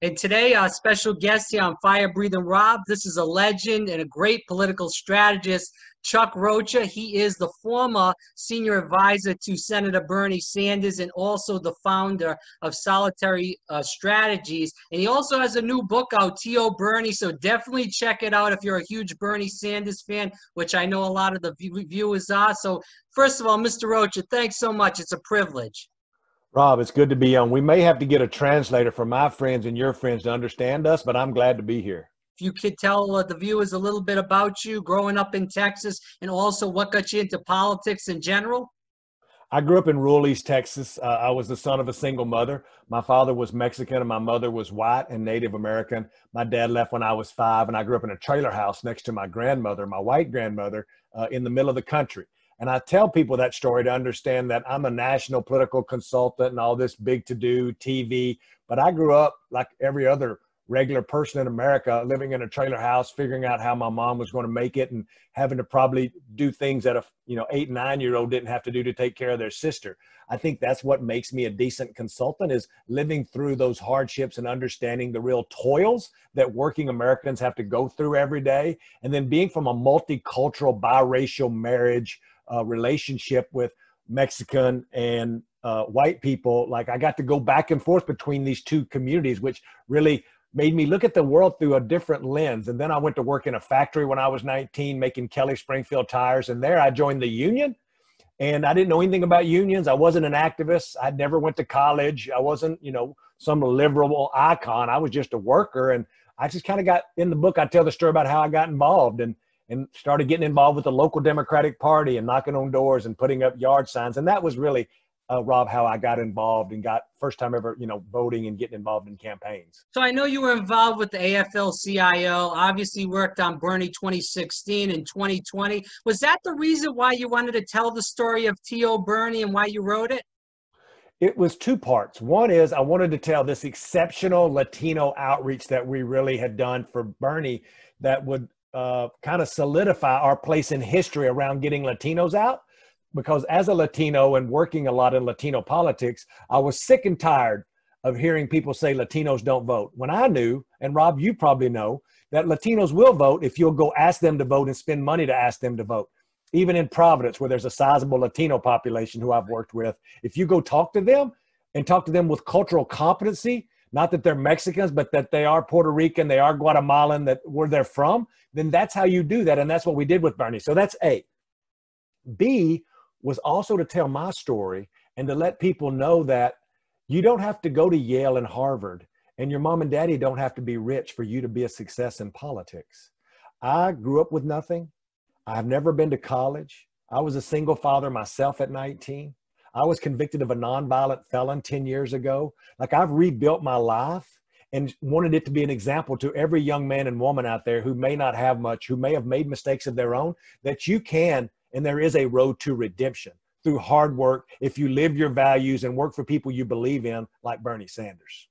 And today, our special guest here on Fire Breathing Rob, this is a legend and a great political strategist, Chuck Rocha. He is the former senior advisor to Senator Bernie Sanders and also the founder of Solitary Strategies. And he also has a new book out, Tío Bernie, so definitely check it out if you're a huge Bernie Sanders fan, which I know a lot of the viewers are. So first of all, Mr. Rocha, thanks so much. It's a privilege. Rob, it's good to be on. We may have to get a translator for my friends and your friends to understand us, but I'm glad to be here. If you could tell the viewers a little bit about you growing up in Texas and also what got you into politics in general. I grew up in rural East Texas. I was the son of a single mother. My father was Mexican and my mother was white and Native American. My dad left when I was 5 and I grew up in a trailer house next to my grandmother, my white grandmother, in the middle of the country. And I tell people that story to understand that I'm a national political consultant and all this big to-do TV, but I grew up like every other regular person in America, living in a trailer house, figuring out how my mom was going to make it and having to probably do things that a 8-, 9-year-old didn't have to do to take care of their sister. I think that's what makes me a decent consultant, is living through those hardships and understanding the real toils that working Americans have to go through every day. And then being from a multicultural, biracial marriage relationship with Mexican and white people, like I got to go back and forth between these two communities, which really made me look at the world through a different lens. And then I went to work in a factory when I was 19, making Kelly Springfield tires. And there I joined the union, and I didn't know anything about unions. I wasn't an activist. I never went to college. I wasn't, some liberal icon. I was just a worker. And I just kind of got in the book. I tell the story about how I got involved and started getting involved with the local Democratic Party and knocking on doors and putting up yard signs. And that was really, Rob, how I got involved and got first time ever, voting and getting involved in campaigns. So I know you were involved with the AFL-CIO, obviously worked on Bernie 2016 and 2020. Was that the reason why you wanted to tell the story of Tío Bernie and why you wrote it? It was two parts. One is I wanted to tell this exceptional Latino outreach that we really had done for Bernie that would kind of solidify our place in history around getting Latinos out, because as a Latino and working a lot in Latino politics, I was sick and tired of hearing people say Latinos don't vote. When I knew, and Rob, you probably know, that Latinos will vote if you'll go ask them to vote and spend money to ask them to vote. Even in Providence, where there's a sizable Latino population who I've worked with, if you go talk to them and talk to them with cultural competency, not that they're Mexicans, but that they are Puerto Rican, they are Guatemalan, that where they're from, then that's how you do that. And that's what we did with Bernie. So that's A. B was also to tell my story and to let people know that you don't have to go to Yale and Harvard, and your mom and daddy don't have to be rich for you to be a success in politics. I grew up with nothing. I've never been to college. I was a single father myself at 19. I was convicted of a nonviolent felon 10 years ago. Like, I've rebuilt my life and wanted it to be an example to every young man and woman out there who may not have much, who may have made mistakes of their own, that you can, and there is a road to redemption through hard work if you live your values and work for people you believe in, like Bernie Sanders.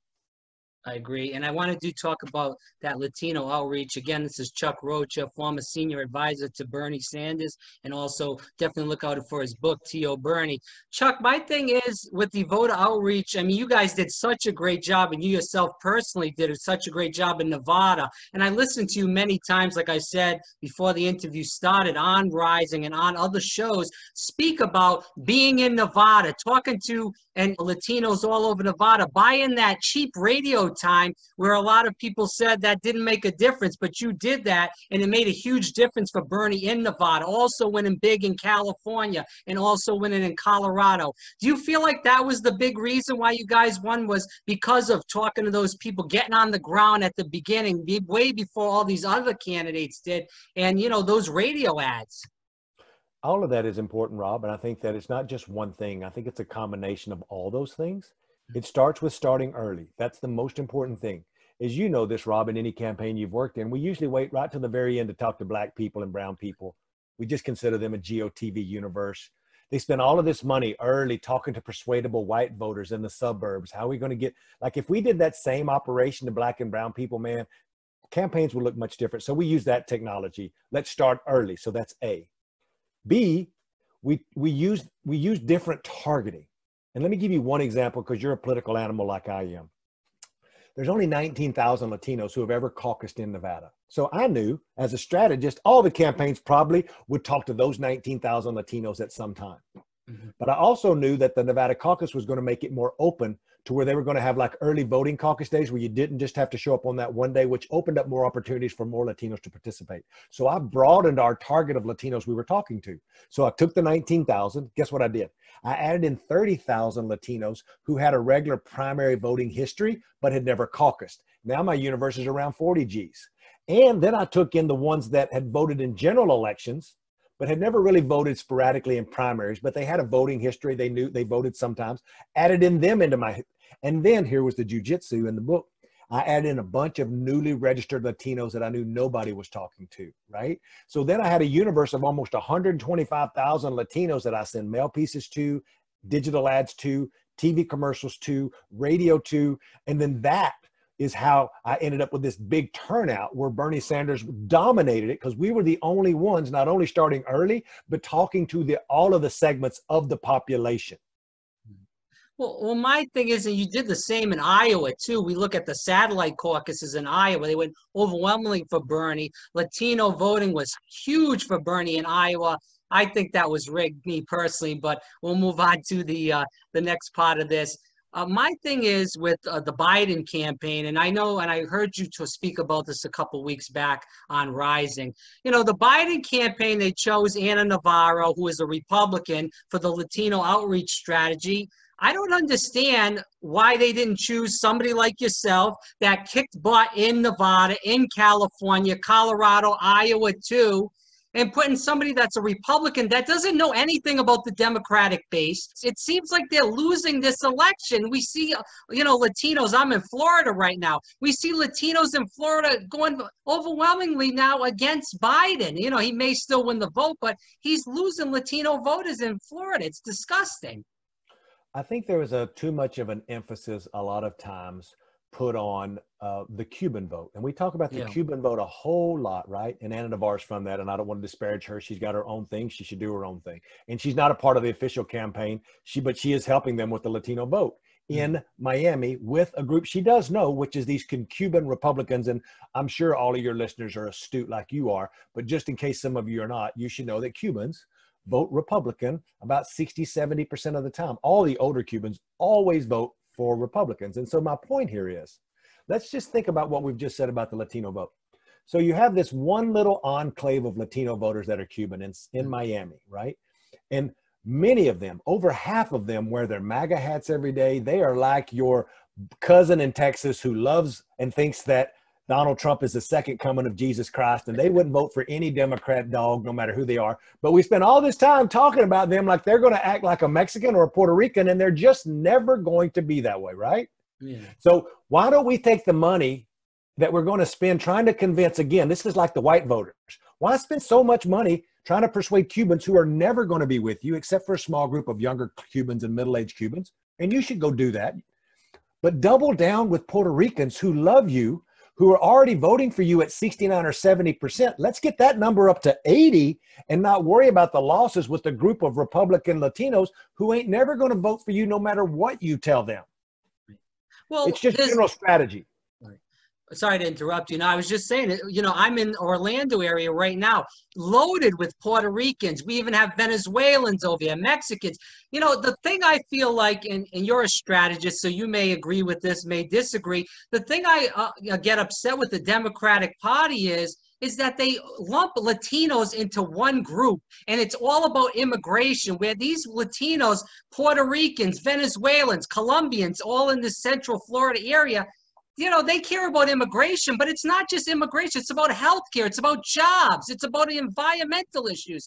I agree. And I wanted to talk about that Latino outreach. Again, this is Chuck Rocha, former senior advisor to Bernie Sanders, and also definitely look out for his book, Tío Bernie. Chuck, my thing is with the voter outreach, I mean, you guys did such a great job, and you yourself personally did such a great job in Nevada. And I listened to you many times, like I said, before the interview started, on Rising and on other shows, speak about being in Nevada, talking to Latinos all over Nevada, buying that cheap radio time where a lot of people said that didn't make a difference, but you did that, and it made a huge difference for Bernie in Nevada, also winning big in California, and also winning in Colorado. Do you feel like that was the big reason why you guys won, was because of talking to those people, getting on the ground at the beginning, way before all these other candidates did, and those radio ads? All of that is important, Rob, and I think that it's not just one thing. I think it's a combination of all those things. It starts with starting early. That's the most important thing. As you know this, Rob, in any campaign you've worked in, we usually wait right to the very end to talk to black people and brown people. We just consider them a GOTV universe. They spend all of this money early talking to persuadable white voters in the suburbs. How are we going to get, like, if we did that same operation to black and brown people, man, campaigns would look much different. So we use that technology. Let's start early. So that's A. B, we use different targeting. And let me give you one example, because you're a political animal like I am. There's only 19,000 Latinos who have ever caucused in Nevada. So I knew as a strategist, all the campaigns probably would talk to those 19,000 Latinos at some time. Mm-hmm. But I also knew that the Nevada caucus was going to make it more open to where they were going to have like early voting caucus days where you didn't just have to show up on that one day, which opened up more opportunities for more Latinos to participate. So I broadened our target of Latinos we were talking to. So I took the 19,000. Guess what I did? I added in 30,000 Latinos who had a regular primary voting history, but had never caucused. Now my universe is around 40 Gs. And then I took in the ones that had voted in general elections, but had never really voted sporadically in primaries, but they had a voting history. They knew they voted sometimes, added in them into my, and then here was the jujitsu in the book. I added in a bunch of newly registered Latinos that I knew nobody was talking to, right? So then I had a universe of almost 125,000 Latinos that I send mail pieces to, digital ads to, TV commercials to, radio to, and then that is how I ended up with this big turnout where Bernie Sanders dominated it because we were the only ones not only starting early, but talking to all of the segments of the population. Well, my thing is that you did the same in Iowa, too. We look at the satellite caucuses in Iowa. They went overwhelmingly for Bernie. Latino voting was huge for Bernie in Iowa. I think that was rigged, me personally, but we'll move on to the next part of this. My thing is with the Biden campaign, and I know, and I heard you to speak about this a couple weeks back on Rising. You know, the Biden campaign, they chose Anna Navarro, who is a Republican, for the Latino outreach strategy. I don't understand why they didn't choose somebody like yourself that kicked butt in Nevada, in California, Colorado, Iowa, too. And putting somebody that's a Republican that doesn't know anything about the Democratic base. It seems like they're losing this election. We see, you know, Latinos, I'm in Florida right now. We see Latinos in Florida going overwhelmingly now against Biden. You know, he may still win the vote, but he's losing Latino voters in Florida. It's disgusting. I think there was too much of an emphasis a lot of times put on the Cuban vote. And we talk about the Cuban vote a whole lot, right? And Anna Navarro's from that, and I don't want to disparage her. She's got her own thing. She should do her own thing. And she's not a part of the official campaign, but she is helping them with the Latino vote in Miami with a group she does know, which is these Cuban Republicans. And I'm sure all of your listeners are astute like you are, but just in case some of you are not, you should know that Cubans vote Republican about 60, 70% of the time. All the older Cubans always vote for Republicans. And so my point here is, let's just think about what we've just said about the Latino vote. So you have this one little enclave of Latino voters that are Cuban in Miami, right? And many of them, over half of them, wear their MAGA hats every day. They are like your cousin in Texas who loves and thinks that Donald Trump is the second coming of Jesus Christ, and they wouldn't vote for any Democrat dog, no matter who they are. But we spend all this time talking about them like they're going to act like a Mexican or a Puerto Rican, and they're just never going to be that way, right? Yeah. So why don't we take the money that we're going to spend trying to convince, again, this is like the white voters. Why spend so much money trying to persuade Cubans who are never going to be with you, except for a small group of younger Cubans and middle-aged Cubans? And you should go do that. But double down with Puerto Ricans who love you, who are already voting for you at 69 or 70%, let's get that number up to 80 and not worry about the losses with the group of Republican Latinos who ain't never going to vote for you no matter what you tell them. Well, it's just general strategy. Sorry to interrupt you. No, I was just saying, you know, I'm in Orlando area right now, loaded with Puerto Ricans. We even have Venezuelans over here, Mexicans. You know, the thing I feel like, and you're a strategist, so you may agree with this, may disagree. The thing I get upset with the Democratic Party is that they lump Latinos into one group, and it's all about immigration, where these Latinos, Puerto Ricans, Venezuelans, Colombians, all in the Central Florida area, you know, they care about immigration, but it's not just immigration. It's about healthcare. It's about jobs. It's about environmental issues.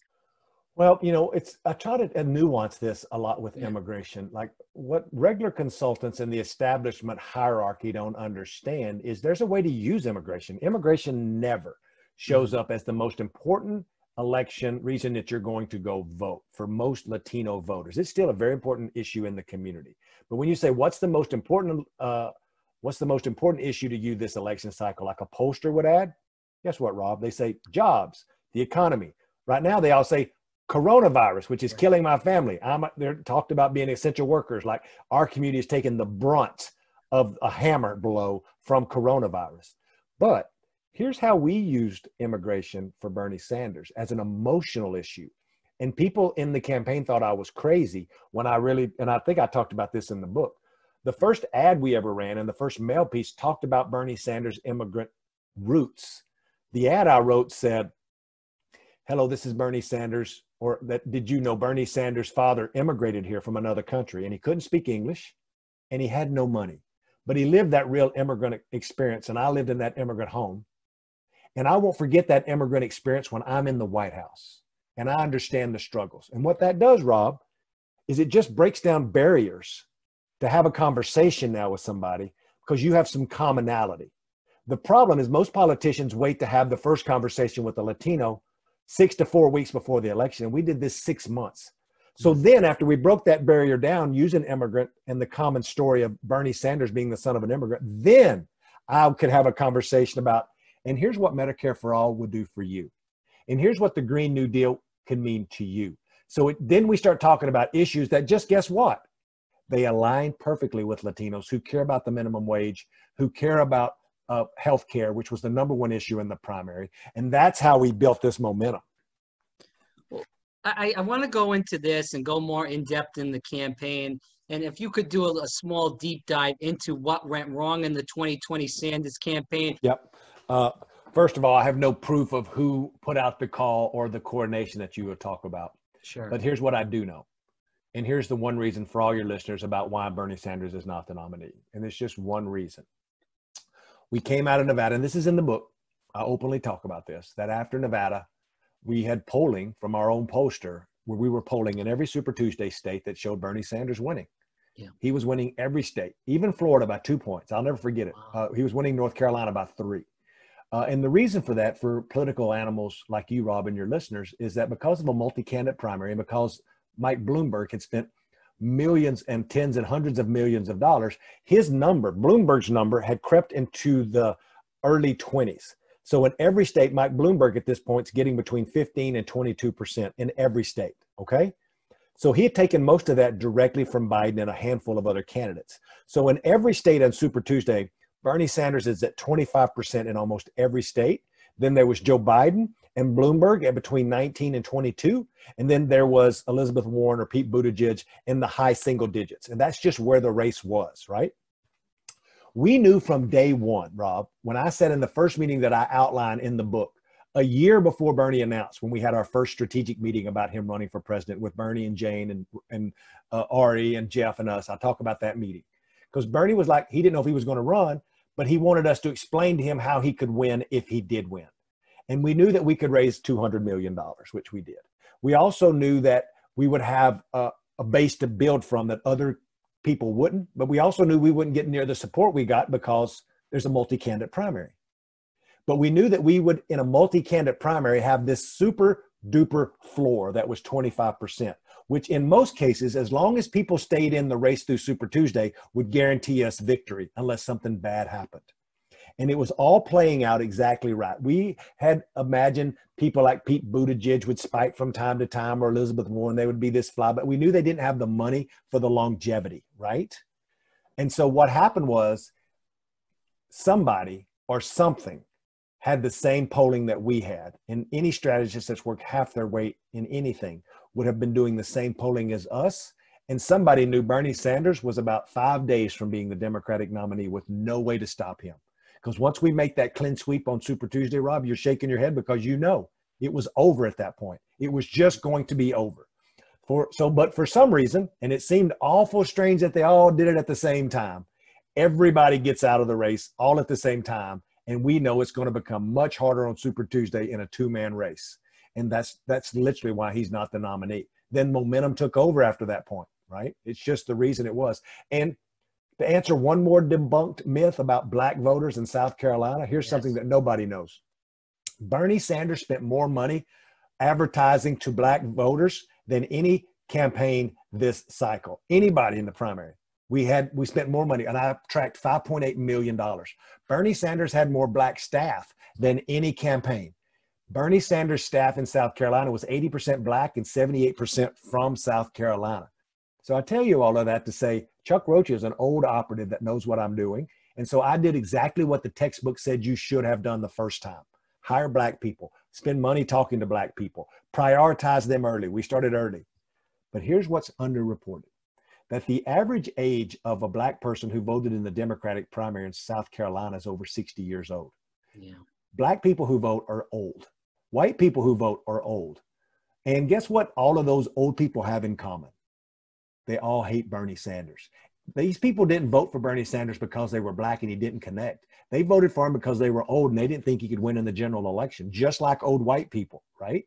Well, you know, I try to nuance this a lot with immigration. Like what regular consultants in the establishment hierarchy don't understand is there's a way to use immigration. Immigration never shows up as the most important election reason that you're going to go vote for most Latino voters. It's still a very important issue in the community. But when you say what's the most important issue to you this election cycle? Like a pollster would add? Guess what, Rob? They say jobs, the economy. Right now, they all say coronavirus, which is killing my family. They're talked about being essential workers. Like our community is taking the brunt of a hammer blow from coronavirus. But here's how we used immigration for Bernie Sanders as an emotional issue. And people in the campaign thought I was crazy when I really, and I think I talked about this in the book. The first ad we ever ran and the first mail piece talked about Bernie Sanders' immigrant roots. The ad I wrote said, "Hello, this is Bernie Sanders," or that, "Did you know Bernie Sanders' father immigrated here from another country and he couldn't speak English and he had no money, but he lived that real immigrant experience and I lived in that immigrant home. And I won't forget that immigrant experience when I'm in the White House and I understand the struggles." And what that does, Rob, is it just breaks down barriers to have a conversation now with somebody because you have some commonality. The problem is most politicians wait to have the first conversation with a Latino 6 to 4 weeks before the election. And we did this 6 months. So then after we broke that barrier down using immigrant and the common story of Bernie Sanders being the son of an immigrant, then I could have a conversation about, and here's what Medicare for All would do for you. And here's what the Green New Deal can mean to you. So then we start talking about issues that just, guess what? They align perfectly with Latinos who care about the minimum wage, who care about health care, which was the #1 issue in the primary. And that's how we built this momentum. Well, I want to go into this and go more in depth in the campaign. And if you could do a small deep dive into what went wrong in the 2020 Sanders campaign. Yep. First of all, I have no proof of who put out the call or the coordination that you would talk about. Sure. But here's what I do know. And here's the one reason for all your listeners about why Bernie Sanders is not the nominee. And it's just one reason. We came out of Nevada, and this is in the book. I openly talk about this, that after Nevada, we had polling from our own pollster where we were polling in every Super Tuesday state that showed Bernie Sanders winning. Yeah. He was winning every state, even Florida by 2 points. I'll never forget it. Wow. He was winning North Carolina by 3. And the reason for that, for political animals like you, Rob, and your listeners, is that because of a multi-candidate primary and because Mike Bloomberg had spent millions and tens and hundreds of millions of dollars, his number, Bloomberg's number, had crept into the early 20s. So in every state, Mike Bloomberg at this point is getting between 15 and 22% in every state, okay? So he had taken most of that directly from Biden and a handful of other candidates. So in every state on Super Tuesday, Bernie Sanders is at 25% in almost every state. Then there was Joe Biden and Bloomberg at between 19 and 22. And then there was Elizabeth Warren or Pete Buttigieg in the high single digits. And that's just where the race was, right? We knew from day one, Rob, when I said in the first meeting that I outlined in the book, a year before Bernie announced, when we had our first strategic meeting about him running for president with Bernie and Jane and Ari and Jeff and us, I talk about that meeting. Because Bernie was like, he didn't know if he was going to run, but he wanted us to explain to him how he could win if he did win. And we knew that we could raise $200 million, which we did. We also knew that we would have a base to build from that other people wouldn't, but we also knew we wouldn't get near the support we got because there's a multi-candidate primary. But we knew that we would, in a multi-candidate primary, have this super duper floor that was 25%, which in most cases, as long as people stayed in the race through Super Tuesday, would guarantee us victory unless something bad happened. And it was all playing out exactly right. We had imagined people like Pete Buttigieg would spike from time to time, or Elizabeth Warren, they would be this fly, but we knew they didn't have the money for the longevity, right? And so what happened was somebody or something had the same polling that we had. And any strategist that's worked half their weight in anything would have been doing the same polling as us. And somebody knew Bernie Sanders was about 5 days from being the Democratic nominee with no way to stop him. Because once we make that clean sweep on Super Tuesday, Rob, you're shaking your head because you know it was over at that point. It was just going to be over. But for some reason, and it seemed awful strange that they all did it at the same time, everybody gets out of the race all at the same time. And we know it's going to become much harder on Super Tuesday in a two-man race. And that's literally why he's not the nominee. Then momentum took over after that point, right? It's just the reason it was. And to answer one more debunked myth about black voters in South Carolina, here's something that nobody knows. Bernie Sanders spent more money advertising to black voters than any campaign this cycle, anybody in the primary. We spent more money, and I tracked $5.8 million. Bernie Sanders had more black staff than any campaign. Bernie Sanders' staff in South Carolina was 80% black and 78% from South Carolina. So I tell you all of that to say Chuck Rocha is an old operative that knows what I'm doing. And so I did exactly what the textbook said you should have done the first time. Hire black people, spend money talking to black people, prioritize them early. We started early. But here's what's underreported, that the average age of a black person who voted in the Democratic primary in South Carolina is over 60 years old. Yeah. Black people who vote are old. White people who vote are old. And guess what all of those old people have in common? They all hate Bernie Sanders. These people didn't vote for Bernie Sanders because they were black and he didn't connect. They voted for him because they were old and they didn't think he could win in the general election, just like old white people, right?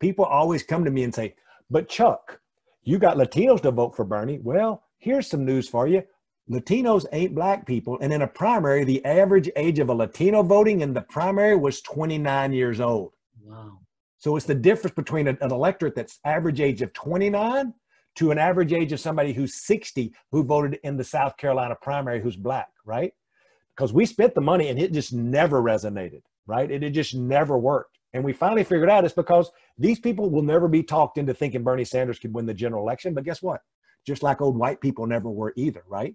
People always come to me and say, but Chuck, you got Latinos to vote for Bernie. Well, here's some news for you. Latinos ain't black people. And in a primary, the average age of a Latino voting in the primary was 29 years old. Wow. So it's the difference between an electorate that's average age of 29 to an average age of somebody who's 60 who voted in the South Carolina primary who's black, right? Because we spent the money and it just never resonated, right? It just never worked. And we finally figured out it's because these people will never be talked into thinking Bernie Sanders could win the general election. But guess what? Just like old white people never were either, right?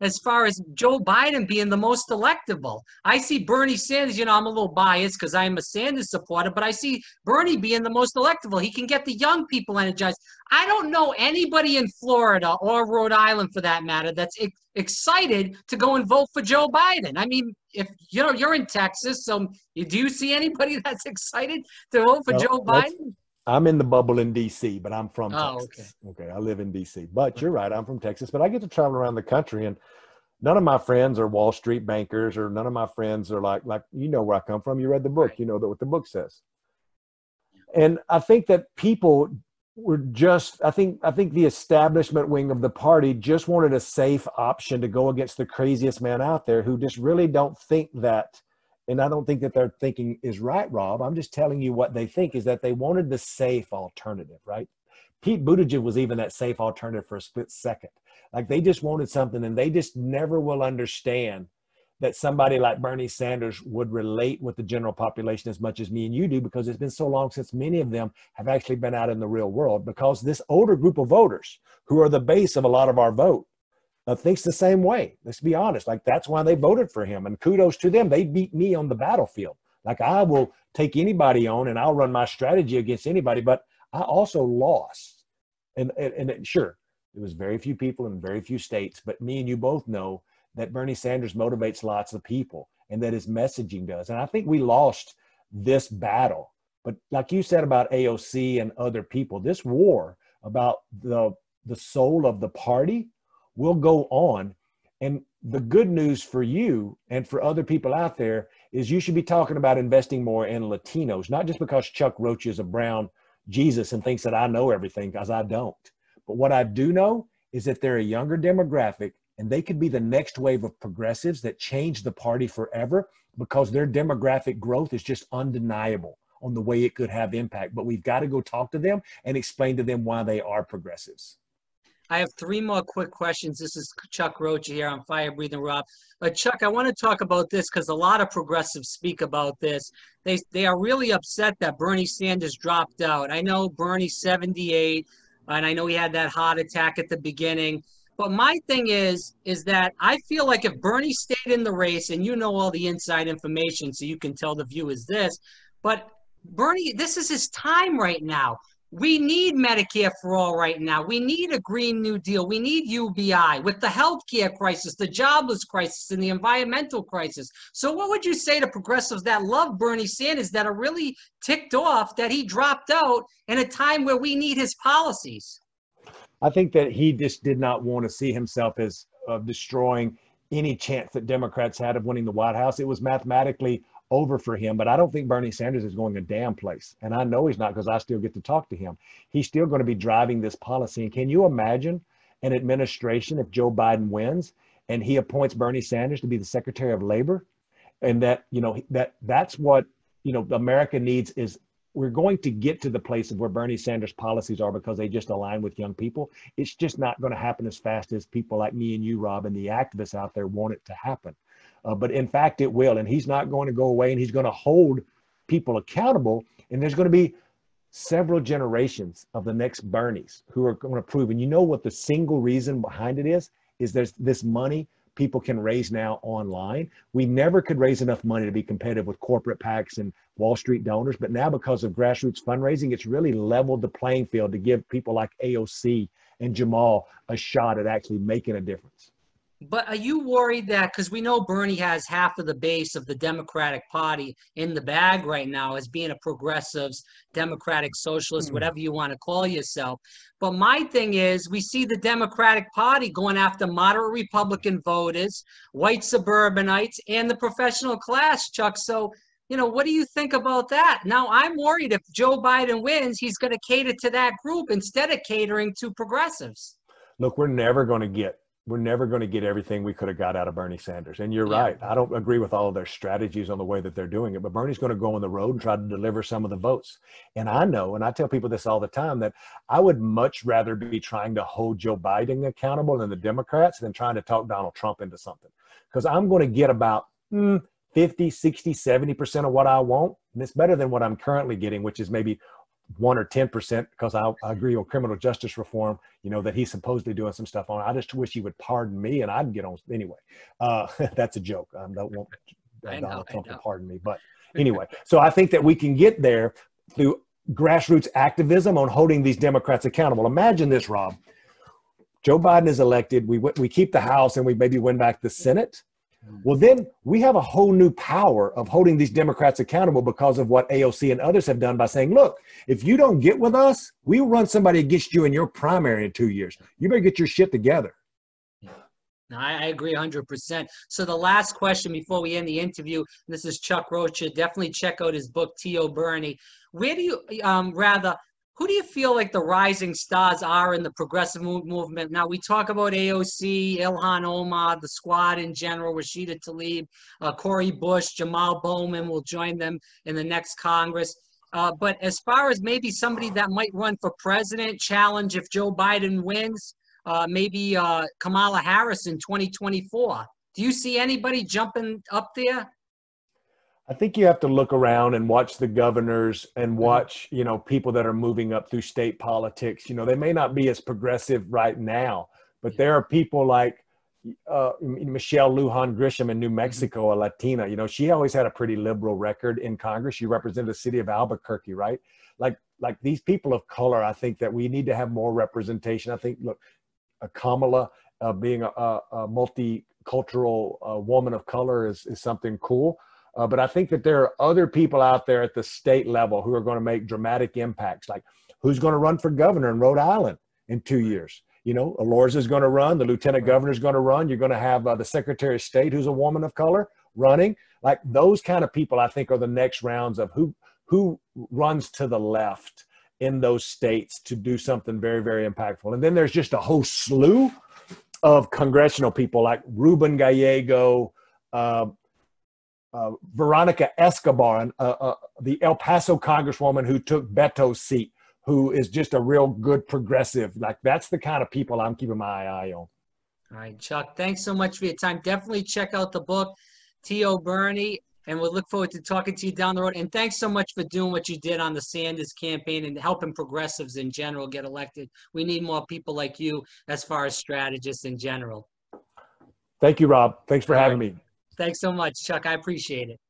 As far as Joe Biden being the most electable, I see Bernie Sanders, you know, I'm a little biased because I'm a Sanders supporter, but I see Bernie being the most electable. He can get the young people energized. I don't know anybody in Florida or Rhode Island for that matter that's excited to go and vote for Joe Biden. I mean, if you know, you're in Texas, so do you see anybody that's excited to vote for Joe Biden? I'm in the bubble in D.C., but I'm from Texas. Okay, I live in D.C., but you're right. I'm from Texas, but I get to travel around the country, and none of my friends are Wall Street bankers, or none of my friends are like you know where I come from. You read the book. Right. You know what the book says. And I think that people were just – I think the establishment wing of the party just wanted a safe option to go against the craziest man out there who just really don't think that – and I don't think that their thinking is right, Rob. I'm just telling you what they think is that they wanted the safe alternative, right? Pete Buttigieg was even that safe alternative for a split second. Like they just wanted something, and they just never will understand that somebody like Bernie Sanders would relate with the general population as much as me and you do, because it's been so long since many of them have actually been out in the real world, because this older group of voters who are the base of a lot of our vote thinks the same way. Let's be honest. Like that's why they voted for him, and kudos to them. They beat me on the battlefield. Like I will take anybody on and I'll run my strategy against anybody, but I also lost. And sure, it was very few people in very few states, but me and you both know that Bernie Sanders motivates lots of people and that his messaging does. And I think we lost this battle, but like you said about AOC and other people, this war about the soul of the party will go on. And the good news for you and for other people out there is you should be talking about investing more in Latinos, not just because Chuck Roach is a brown Jesus and thinks that I know everything, because I don't. But what I do know is that they're a younger demographic, and they could be the next wave of progressives that change the party forever, because their demographic growth is just undeniable on the way it could have impact. But we've got to go talk to them and explain to them why they are progressives. I have three more quick questions. This is Chuck Rocha here on Fire Breathing Rob. Chuck, I want to talk about this because a lot of progressives speak about this. They are really upset that Bernie Sanders dropped out. I know Bernie's 78, and I know he had that heart attack at the beginning. But my thing is that I feel like if Bernie stayed in the race, and you know all the inside information, so you can tell the viewers this, but Bernie, this is his time right now. We need Medicare for all right now. We need a Green New Deal. We need UBI with the healthcare crisis, the jobless crisis, and the environmental crisis. So what would you say to progressives that love Bernie Sanders that are really ticked off that he dropped out in a time where we need his policies? I think that he just did not want to see himself as destroying any chance that Democrats had of winning the White House. It was mathematically over for him, but I don't think Bernie Sanders is going a damn place. And I know he's not, because I still get to talk to him. He's still going to be driving this policy. And can you imagine an administration if Joe Biden wins and he appoints Bernie Sanders to be the Secretary of Labor? And that, you know, that's what, you know, America needs is we're going to get to the place of where Bernie Sanders policies are, because they just align with young people. It's just not going to happen as fast as people like me and you, Rob, and the activists out there want it to happen. But in fact, it will. And he's not going to go away, and he's going to hold people accountable. And there's going to be several generations of the next Bernies who are going to prove, and you know what the single reason behind it is there's this money people can raise now online. We never could raise enough money to be competitive with corporate PACs and Wall Street donors, but now because of grassroots fundraising, it's really leveled the playing field to give people like AOC and Jamal a shot at actually making a difference. But are you worried that, because we know Bernie has half of the base of the Democratic Party in the bag right now as being a progressives, democratic, socialist, whatever you want to call yourself. But my thing is, we see the Democratic Party going after moderate Republican voters, white suburbanites, and the professional class, Chuck. So, you know, what do you think about that? Now, I'm worried if Joe Biden wins, he's going to cater to that group instead of catering to progressives. Look, we're never going to get everything we could have got out of Bernie Sanders. And you're right. I don't agree with all of their strategies on the way that they're doing it, but Bernie's going to go on the road and try to deliver some of the votes. And I know, and I tell people this all the time, that I would much rather be trying to hold Joe Biden accountable and the Democrats than trying to talk Donald Trump into something. Because I'm going to get about 50, 60, 70% of what I want. And it's better than what I'm currently getting, which is maybe 1 or 10%, because I agree on criminal justice reform, you know, that he's supposedly doing some stuff on. I just wish he would pardon me and I'd get on anyway. That's a joke. I don't want Donald Trump to pardon me. But anyway, so I think that we can get there through grassroots activism on holding these Democrats accountable. Imagine this, Rob. Joe Biden is elected. We keep the House and we maybe win back the Senate. Well, then we have a whole new power of holding these Democrats accountable because of what AOC and others have done by saying, look, if you don't get with us, we will run somebody against you in your primary in 2 years. You better get your shit together. No, I agree 100%. So the last question before we end the interview, this is Chuck Rocha. Definitely check out his book, Tío Bernie. Where do you, who do you feel like the rising stars are in the progressive movement? Now, we talk about AOC, Ilhan Omar, the squad in general, Rashida Tlaib, Cory Bush, Jamal Bowman will join them in the next Congress. But as far as maybe somebody that might run for president, challenge if Joe Biden wins, maybe Kamala Harris in 2024. Do you see anybody jumping up there? I think you have to look around and watch the governors and watch, you know, people that are moving up through state politics. You know, they may not be as progressive right now, but there are people like Michelle Lujan Grisham in New Mexico, a Latina. You know, she always had a pretty liberal record in Congress. She represented the city of Albuquerque, right? Like these people of color, I think that we need to have more representation. I think, look, Kamala being a multicultural woman of color is something cool. But I think that there are other people out there at the state level who are going to make dramatic impacts, like who's going to run for governor in Rhode Island in 2 years. You know, Elorza is going to run. The lieutenant governor is going to run. You're going to have the secretary of state, who's a woman of color, running. Like those kind of people, I think, are the next rounds of who runs to the left in those states to do something very, very impactful. And then there's just a whole slew of congressional people like Ruben Gallego, Veronica Escobar, the El Paso congresswoman who took Beto's seat, who is just a real good progressive. Like, that's the kind of people I'm keeping my eye on. All right, Chuck, thanks so much for your time. Definitely check out the book, Tío Bernie, and we'll look forward to talking to you down the road. And thanks so much for doing what you did on the Sanders campaign and helping progressives in general get elected. We need more people like you as far as strategists in general. Thank you, Rob. Thanks for having me. Thanks so much, Chuck. I appreciate it.